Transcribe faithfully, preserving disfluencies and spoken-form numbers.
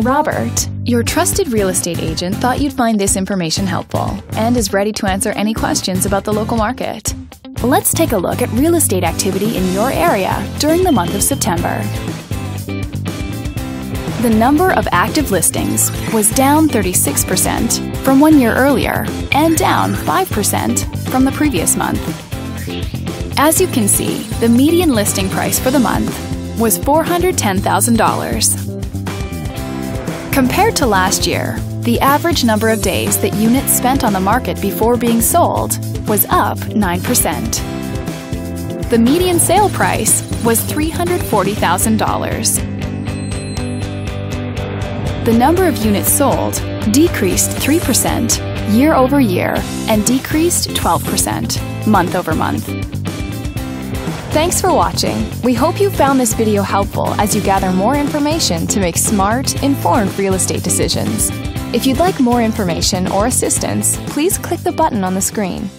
Robert, your trusted real estate agent, thought you'd find this information helpful and is ready to answer any questions about the local market. Let's take a look at real estate activity in your area during the month of September. The number of active listings was down thirty-six percent from one year earlier and down five percent from the previous month. As you can see, the median listing price for the month was four hundred ten thousand dollars. Compared to last year, the average number of days that units spent on the market before being sold was up nine percent. The median sale price was three hundred forty thousand dollars. The number of units sold decreased three percent year over year and decreased twelve percent month over month. Thanks for watching. We hope you found this video helpful as you gather more information to make smart, informed real estate decisions. If you'd like more information or assistance, please click the button on the screen.